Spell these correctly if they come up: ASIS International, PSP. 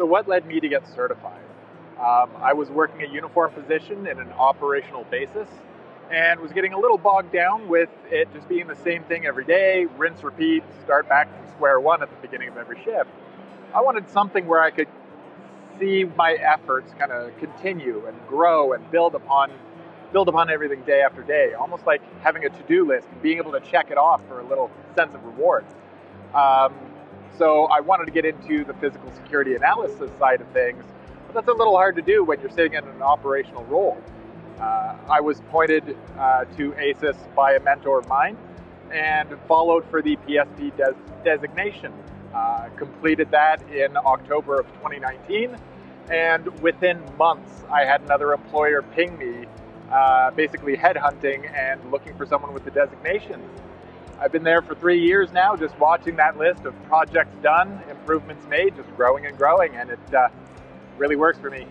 So what led me to get certified? I was working a uniform position in an operational basis and was getting a little bogged down with it just being the same thing every day, rinse, repeat, start back from square one at the beginning of every shift. I wanted something where I could see my efforts kind of continue and grow and build upon everything day after day, almost like having a to-do list and being able to check it off for a little sense of reward. So I wanted to get into the physical security analysis side of things, but that's a little hard to do when you're sitting in an operational role. I was pointed to ASIS by a mentor of mine and followed for the PSP designation. Completed that in October of 2019, and within months I had another employer ping me, basically headhunting and looking for someone with the designation. I've been there for 3 years now, just watching that list of projects done, improvements made, just growing and growing, and it really works for me.